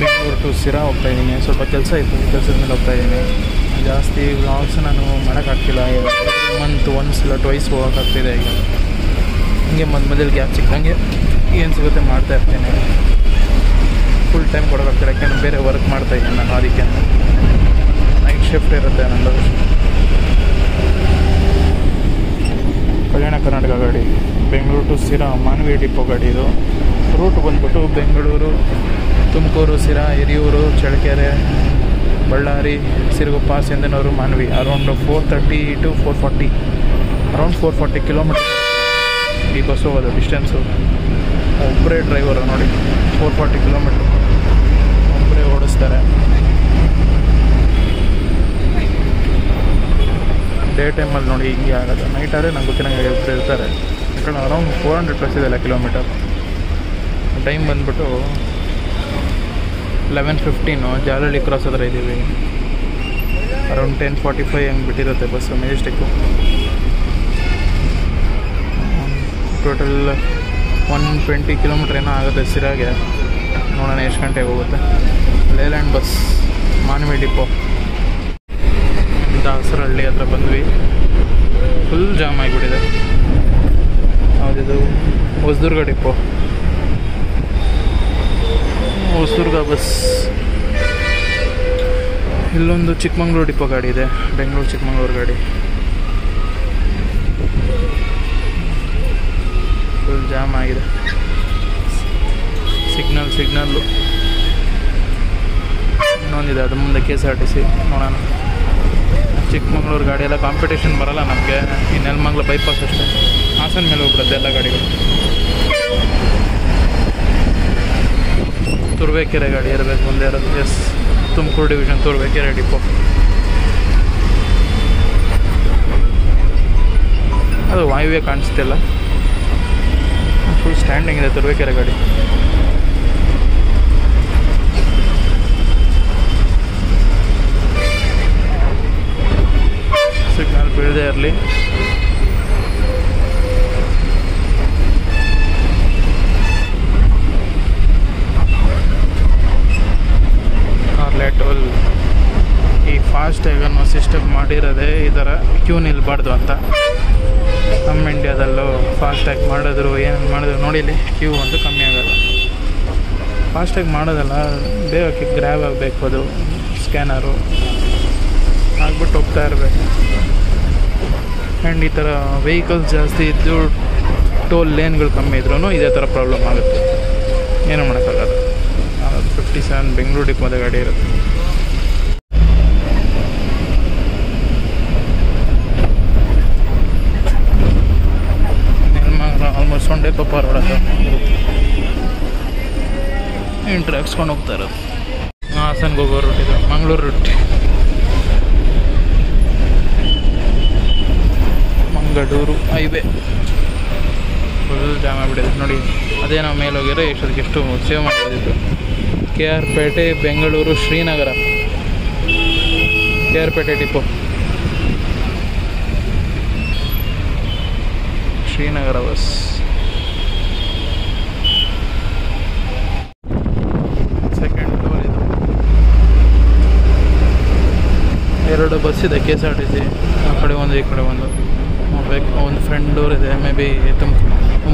Bengaluru to ಸಿರಾ ಹೋಗ್ತಾ ಇದ್ದೀನಿ. ಸ್ವಲ್ಪ ಕೆಲಸ ಇತ್ತು, ಕೆಲಸದ ಮೇಲೆ ಹೋಗ್ತಾ ಇದ್ದೀನಿ. ಜಾಸ್ತಿ ವ್ಲಾಗ್ಸ್ ನಾನು ಮಾಡೋಕ್ಕಾಗ್ತಿಲ್ಲ. ಮಂತ್ ಒನ್ಸ್ ಇಲ್ಲ ಟ್ವೈಸ್ ಹೋಗೋಕ್ಕಾಗ್ತಿದೆ. ಈಗ ಹೀಗೆ ಮಧ್ಯ ಮಧ್ಯದಲ್ಲಿ ಗ್ಯಾಪ್ ಸಿಕ್ಕಂಗೆ ಏನು ಸಿಗುತ್ತೆ ಮಾಡ್ತಾ ಇರ್ತೇನೆ. ಫುಲ್ ಟೈಮ್ ಕೊಡೋಕ್ಕಾಗ್ತಿಲ್ಲ, ಯಾಕೆಂದರೆ ಬೇರೆ ವರ್ಕ್ ಮಾಡ್ತಾಯಿದ್ದೀನಿ ನಾನು. ಅದಕ್ಕೆ ನೈಟ್ ಶಿಫ್ಟ್ ಇರುತ್ತೆ ನಂದು. ಕಲ್ಯಾಣ ಕರ್ನಾಟಕ ಗಾಡಿ ಬೆಂಗಳೂರು ಟು ಸಿರಾ ಮಾನ್ವಿ ಡಿಪೋ ಗಾಡಿ. ಇದು ರೂಟ್ ಬಂದ್ಬಿಟ್ಟು Bengaluru, Tumakuru, Sira, Hiriyur, Challakere, Ballari, Siruguppa, Sindhanur, Manvi. Around 430 to 440, around 440 kilometre ಈ ಬಸ್ ಹೋಗೋದು ಡಿಸ್ಟೆನ್ಸು. ಒಬ್ಬರೇ ಡ್ರೈವರು ನೋಡಿ, 440 ಕಿಲೋಮೀಟ್ರ್ ಒಬ್ಬರೇ ಓಡಿಸ್ತಾರೆ. ಡೇ ಟೈಮಲ್ಲಿ ನೋಡಿ ಹೀಗೆ ಆಗೋದು. ನೈಟ್ ಆದರೆ ನಂಗೆ ಗೊತ್ತಿನಾಗೆ ಇರ್ತಾರೆ. ಯಾಕಂದ್ರೆ ಅರೌಂಡ್ 400+ ಇದೆಲ್ಲ ಕಿಲೋಮೀಟರ್. ಟೈಮ್ ಬಂದ್ಬಿಟ್ಟು 11:15 ಜಾಲಳಿ ಕ್ರಾಸ್ ಹತ್ರ ಇದ್ದೀವಿ. ಅರೌಂಡ್ 10:45 ಹಂಗೆ ಬಿಟ್ಟಿರುತ್ತೆ ಬಸ್ಸು ಮೆಜೆಸ್ಟಿಕ್ಕು. ಟೋಟಲ್ 120 ಕಿಲೋಮೀಟ್ರ್ ಏನೋ ಆಗುತ್ತೆ ಸಿರಾಗೆ. ನೋಡೋಣ ಎಷ್ಟು ಗಂಟೆಗೆ ಹೋಗುತ್ತೆ. Leyland bus Manvi depot Dasarahalli ಹತ್ರ ಬಂದ್ವಿ. ಫುಲ್ ಜಾಮ್ ಆಗಿಬಿಟ್ಟಿದೆ. ಹೌದಿದು ಹೊಸದುರ್ಗ ಡಿಪೋ, ಹೊಸದುರ್ಗ ಬಸ್. ಇಲ್ಲೊಂದು ಚಿಕ್ಕಮಗಳೂರು ಡಿಪೋ ಗಾಡಿ ಇದೆ, ಬೆಂಗಳೂರು ಚಿಕ್ಕಮಗಳೂರು ಗಾಡಿ. ಫುಲ್ ಜಾಮ್ ಆಗಿದೆ. ಸಿಗ್ನಲ್ಲು ಇನ್ನೊಂದಿದೆ ಅದು ಮುಂದೆ KSRTC. ನೋಡೋಣ. ಚಿಕ್ಕಮಗಳೂರು ಗಾಡಿಯೆಲ್ಲ ಕಾಂಪಿಟೇಷನ್ ಬರೋಲ್ಲ ನಮಗೆ. ಈ ನೆಲಮಂಗಲ ಬೈಪಾಸ್ ಅಷ್ಟೇ. ಹಾಸನ ಮೇಲೆ ಹೋಗ್ಬಿಡುತ್ತೆ ಎಲ್ಲ ಗಾಡಿಗಳು. ತುರುವೇಕೆರೆ ಗಾಡಿ ಇರಬೇಕು ಮುಂದೆ ಇರೋದು. Yes, Tumakuru division Turuvekere depot. ಅದು ವಾಯುವೆ ಕಾಣಿಸ್ತಿಲ್ಲ. ಫುಲ್ ಸ್ಟ್ಯಾಂಡಿಂಗ್ ಇದೆ ತುರುವೇಕೆರೆ ಗಾಡಿ. ಸಿಗ್ನಲ್ ಬೀಳದೆ ಇರಲಿ. ಈ ಫಾಸ್ಟ್ಯಾಗ್ ಅನ್ನೋ ಸಿಸ್ಟಮ್ ಮಾಡಿರೋದೇ ಈ ಥರ ಕ್ಯೂ ನಿಲ್ಬಾರ್ದು ಅಂತ. ನಮ್ಮ ಇಂಡಿಯಾದಲ್ಲೂ ಫಾಸ್ಟ್ಯಾಗ್ ಮಾಡಿದ್ರು ಏನೇನು ಮಾಡಿದ್ರು ನೋಡಿಲಿ, ಕ್ಯೂ ಅಂತೂ ಕಮ್ಮಿ ಆಗೋಲ್ಲ. ಫಾಸ್ಟ್ಯಾಗ್ ಮಾಡೋದಲ್ಲ, ಬೇಗ ಗ್ರ್ಯಾಬ್ ಆಗಬೇಕು. ಅದು ಸ್ಕ್ಯಾನರು ಆಗ್ಬಿಟ್ಟು ಹೋಗ್ತಾ ಇರಬೇಕು. ಆ್ಯಂಡ್ ಈ ಥರ ವೆಹಿಕಲ್ಸ್ ಜಾಸ್ತಿ ಇದ್ದು ಟೋಲ್ ಲೇನ್ಗಳು ಕಮ್ಮಿ ಇದ್ರೂ ಇದೇ ಥರ ಪ್ರಾಬ್ಲಮ್ ಆಗುತ್ತೆ. ಏನೂ ಮಾಡೋಕ್ಕಾಗಲ್ಲ. 57 ಬೆಂಗಳೂರು ಡಿಪೋದ ಗಾಡಿ ಇರುತ್ತೆ. ಆಲ್ಮೋಸ್ಟ್ ಒನ್ ಡೇ ಪಾಪ ಹೊಡೋದು ಎಂಟ್ರಿ ಹಾಕ್ಸ್ಕೊಂಡು ಹೋಗ್ತಾ ಇರೋದು. ಹಾಸನ್ಗೆ ಹೋಗೋ ರೂಟ್ ಇದು, Mangaluru route. Mangaluru highway full jam ಆಗಿಬಿಟ್ಟಿದೆ ನೋಡಿ. ಅದೇ ನಾವು ಮೇಲೆ ಹೋಗಿರೋ ಎಷ್ಟೊತ್ತಿಗೆ ಎಷ್ಟು ಸೇವ್ ಮಾಡ್ಬೋದಿತ್ತು. KR Pete, Bengaluru, Srinagar. KR Pete depot, Srinagar bus. Second toll ಇದು. ಎರಡು ಬಸ್ ಇದೆ KSRTC. ಆ ಕಡೆ ಒಂದು, ಈ ಕಡೆ ಒಂದು. ಒಂದು ಫ್ರಂಟ್ ಡೋರ್ ಇದೆ. ಮೇ ಬಿ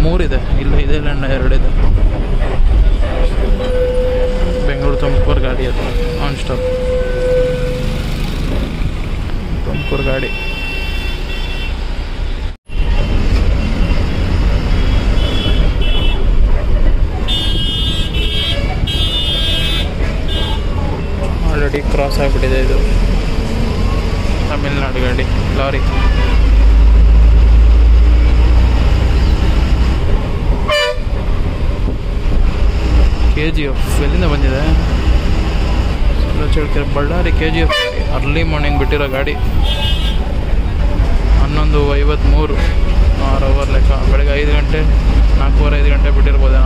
ಮೂರಿದೆ ಇಲ್ಲ, ಇದೆಲ್ಲ ಎರಡಿದೆ. ಬೆಂಗಳೂರು ತುಮಕೂರು ಗಾಡಿ ಅದು ಆನ್ ಸ್ಟಾಪ್. ತುಮಕೂರು ಗಾಡಿ ಆಲ್ರೆಡಿ ಕ್ರಾಸ್ ಆಗಿಬಿಟ್ಟಿದೆ. ಇದು ತಮಿಳ್ನಾಡು ಗಾಡಿ, ಲಾರಿ. KGF ಎಲ್ಲಿಂದ ಬಂದಿದೆ? Challakere, Ballari. KGF early morning ಬಿಟ್ಟಿರೋ ಗಾಡಿ. 11:53 ಆರ್ ಅವರ್ ಲೆಕ್ಕ. ಬೆಳಗ್ಗೆ 5 ಗಂಟೆ, 4:05 ಬಿಟ್ಟಿರ್ಬೋದಾ.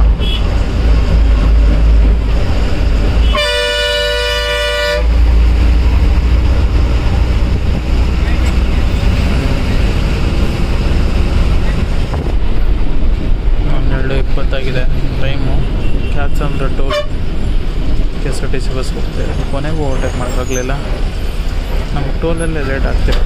ಹನ್ನೆರಡು 20 ಆಗಿದೆ ಟೈಮು. ಕ್ಯಾಚ್ ಅಂದ್ರ ಟೋಲ್ KSRTC ಬಸ್ ಹೋಗ್ತಿದೆ. ಕೊನೆಗೂ ಓವರ್ಟೇಕ್ ಮಾಡೋಕ್ಕಾಗಲಿಲ್ಲ, ನಮ್ಗೆ ಟೋಲಲ್ಲೇ ಲೇಟ್ ಆಗ್ತಿದೆ.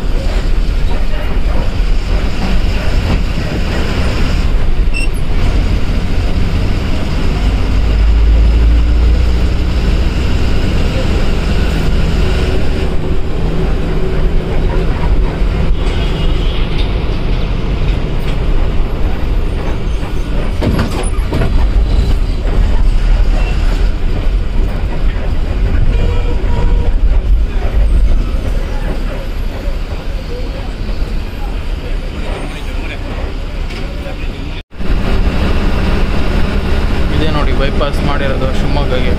ಬೈಪಾಸ್ ಮಾಡಿರೋದು ಶಿವಮೊಗ್ಗಗೆ,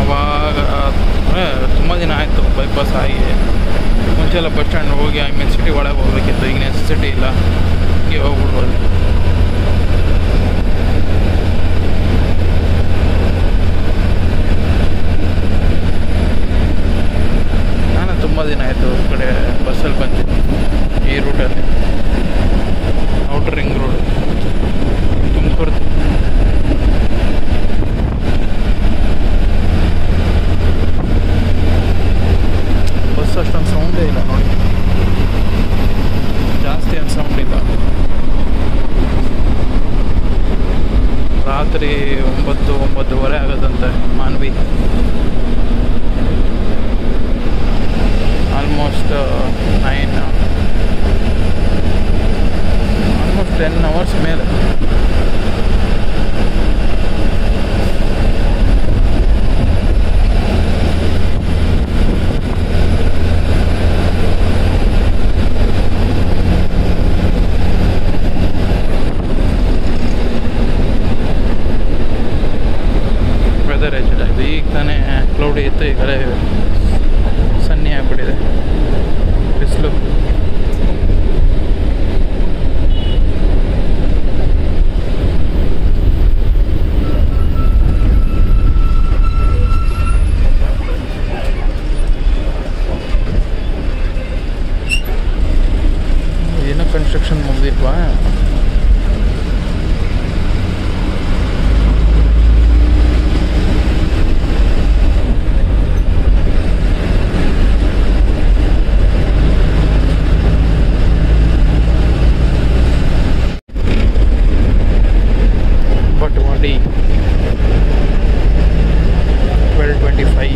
ಆವಾಗ ತುಂಬ ದಿನ ಆಯಿತು ಬೈಪಾಸ್ ಆಗಿ. ಮುಂಚೆಲ್ಲ ಬಸ್ ಸ್ಟ್ಯಾಂಡ್ ಹೋಗಿ ಐ ಮೀನ್ ಸಿಟಿ ಒಳಗೆ ಹೋಗ್ಬೇಕಿತ್ತು, ಈಗ ನೆಸೆಸಿಟಿ ಇಲ್ಲ, ಈಗ ಹೋಗ್ಬಿಡ್ಬೋದು. ನಾನು ತುಂಬ ದಿನ ಆಯಿತು ಈ ಕಡೆ ಬಸ್ಸಲ್ಲಿ ಬಂದಿದ್ದೆ, ಈ ರೂಟಲ್ಲಿ outer ring road Tumakuru. Bus ಅಷ್ಟೊಂದು ಸೌಂಡೇ ಇಲ್ಲ ನೋಡಿ, ಜಾಸ್ತಿ ಏನು ಸೌಂಡ್ ಇಲ್ಲ. ರಾತ್ರಿ 9-9:30 ಆಗೋದಂತೆ ಮಾನ್ವಿ. ಆಲ್ಮೋಸ್ಟ್ 10 hours ಮೇಲೆ. ವೆದರ್ ಹೆಚ್ಚಾಗಿದೆ, ಈಗ ತಾನೇ ಕ್ಲೌಡಿ ಇತ್ತು, ಈ ಕಡೆ ಸನ್ನಿ ಆಗಿಬಿಟ್ಟಿದೆ, ಬಿಸಿಲು. ಕನ್ಸ್ಟ್ರಕ್ಷನ್ ಮುಗಿದಿಲ್ವಾ? ಬಟ್ ವಾಡಿ 12:25.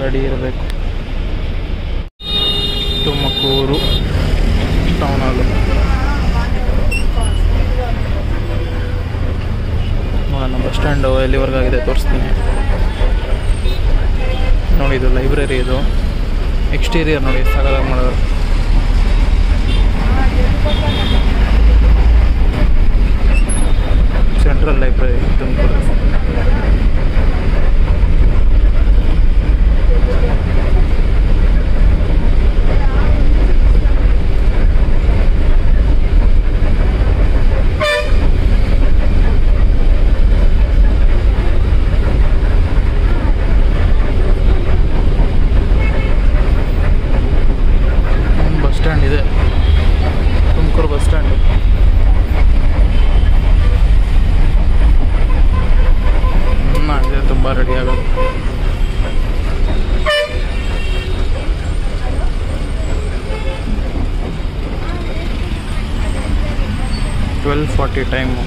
ಗಾಡಿ ಇರಬೇಕು. ತುಮಕೂರು ಟೌನ್ ಹಾಲು ನಾನು ಬಸ್ ಸ್ಟ್ಯಾಂಡು ಎಲ್ಲಿವರೆಗೂ ಆಗಿದೆ ತೋರಿಸ್ತೀನಿ ನೋಡಿ. ಇದು ಲೈಬ್ರರಿ, ಇದು ಎಕ್ಸ್ಟೀರಿಯರ್ ನೋಡಿ ಸಾಗರ ಮಾಡೋದು. Central library Tumakuru. ಟೈಮು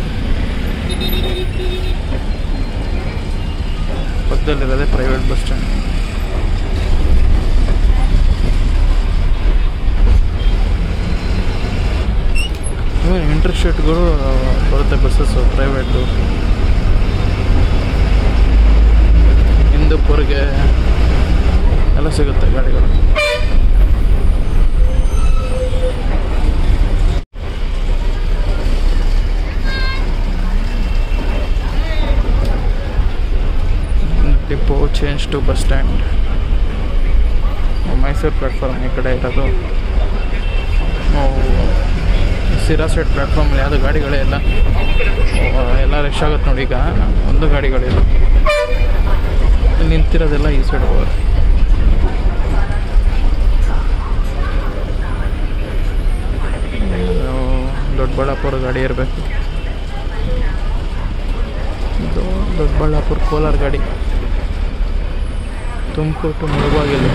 ಪಕ್ಕದಲ್ಲಿರೋದೇ ಪ್ರೈವೇಟ್ ಬಸ್ ಸ್ಟ್ಯಾಂಡ್. ಇಂಟರ್ಸ್ಟೇಟ್ಗಳು ಬರುತ್ತೆ ಬಸ್ಸಸ್ಸು ಪ್ರೈವೇಟು. ಹಿಂದೂಪುರ್ಗೆ ಎಲ್ಲ ಸಿಗುತ್ತೆ ಗಾಡಿಗಳು. Depot change to bus stand. Mysuru platform ಈ ಕಡೆ ಇರೋದು. ಸಿರಾ ಸೈಡ್ ಪ್ಲ್ಯಾಟ್ಫಾರ್ಮಲ್ಲಿ ಯಾವುದೋ ಗಾಡಿಗಳೇ ಇಲ್ಲ, ಎಲ್ಲ ರಶ್ ಆಗುತ್ತೆ ನೋಡಿ. ಈಗ ಒಂದು ಗಾಡಿಗಳಿಲ್ಲ, ನಿಂತಿರೋದೆಲ್ಲ ಈ ಸೈಡ್ ಹೋಗೋದು. ದೊಡ್ಡಬಳ್ಳಾಪುರ ಗಾಡಿ ಇರಬೇಕು, ದೊಡ್ಡಬಳ್ಳಾಪುರ ಕೋಲಾರ ಗಾಡಿ. ತುಮಕೂರು ಟು ಮುಳುಬಾಗಿಲು.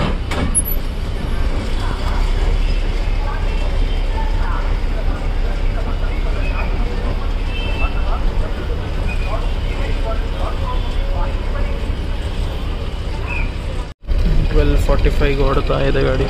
ಫೈಗೆ ಓಡುತ್ತಾ ಇದೆ ಗಾಡಿ.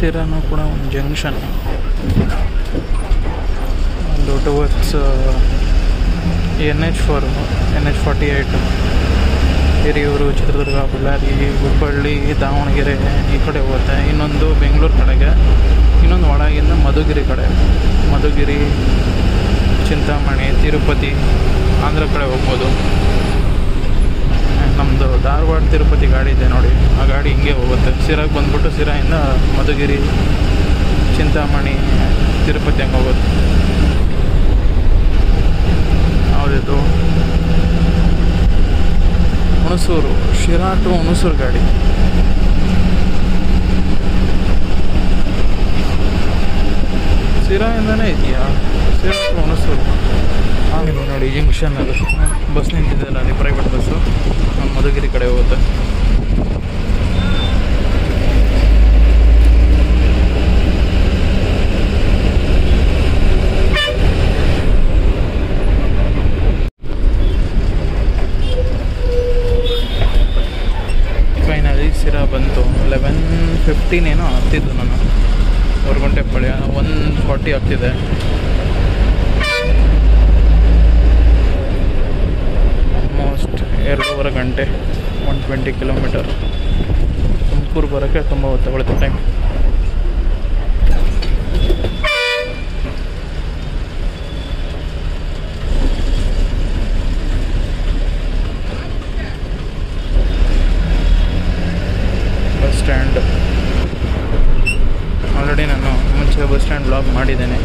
ಸಿರಾನು ಕೂಡ ಒಂದು ಜಂಕ್ಷನ್, ಒಂದು ಟುವರ್ಡ್ಸ್ NH48, ಹಿರಿಯೂರು, ಚಿತ್ರದುರ್ಗ, ಬಳ್ಳಾರಿ, ಹುಬ್ಬಳ್ಳಿ, ದಾವಣಗೆರೆ ಈ ಕಡೆ ಹೋಗುತ್ತೆ. ಇನ್ನೊಂದು ಬೆಂಗಳೂರು ಕಡೆಗೆ, ಇನ್ನೊಂದು ಒಳಗಿಂದ ಮಧುಗಿರಿ ಕಡೆ, ಮಧುಗಿರಿ, ಚಿಂತಾಮಣಿ, ತಿರುಪತಿ, ಆಂಧ್ರ ಕಡೆ ಹೋಗ್ಬೋದು. ನಮ್ಮದು ಧಾರವಾಡ ತಿರುಪತಿ ಗಾಡಿ ಇದೆ ನೋಡಿ, ಆ ಗಾಡಿ ಹಿಂಗೆ ಹೋಗುತ್ತೆ. ಸಿರಾಗೆ ಬಂದ್ಬಿಟ್ಟು ಸಿರಾಯಿಂದ ಮಧುಗಿರಿ, ಚಿಂತಾಮಣಿ, ತಿರುಪತಿ ಹಂಗೆ ಹೋಗುತ್ತೆ. ಹೌದಿದು ಹುಣಸೂರು, ಶಿರಾ ಟು ಹುಣಸೂರು ಗಾಡಿ. ಸಿರಾ ಇಂದನೇ ಇದೆಯಾ ಸಿರಾ ಟು ಹುಣಸೂರು. ಆಮೇಲೆ ನೋಡಿ ಜಂಕ್ಷನಲ್ಲಿ ಬಸ್ ನಿಂತಿದೆ, ಅಲ್ಲಿ ಪ್ರೈವೇಟ್ ಬಸ್ಸು ಮಧುಗಿರಿ ಕಡೆ ಹೋಗುತ್ತೆ. Sira ಬಂತು 11:15 ಏನೋ ಆಗ್ತಿದ್ದು ನಾನು 3 ಗಂಟೆ ಪಡೆಯ 1:40 ಆಗ್ತಿದೆ. ಆಲ್ಮೋಸ್ಟ್ 2.5 ಗಂಟೆ 120 ಕಿಲೋಮೀಟರ್ ತುಮಕೂರು ಬರೋಕ್ಕೆ ತುಂಬ ಹೊತ್ತಾಗುತ್ತೆ ಟೈಮ್. ಆಲ್ರೆಡಿ ನಾನು ಮುಂಚೆ ಬಸ್ ಸ್ಟ್ಯಾಂಡ್ ಬ್ಲಾಗ್ ಮಾಡಿದ್ದೇನೆ,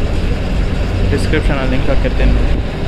ಡಿಸ್ಕ್ರಿಪ್ಷನಲ್ಲಿ ಲಿಂಕ್ ಹಾಕಿರ್ತೀನಿ.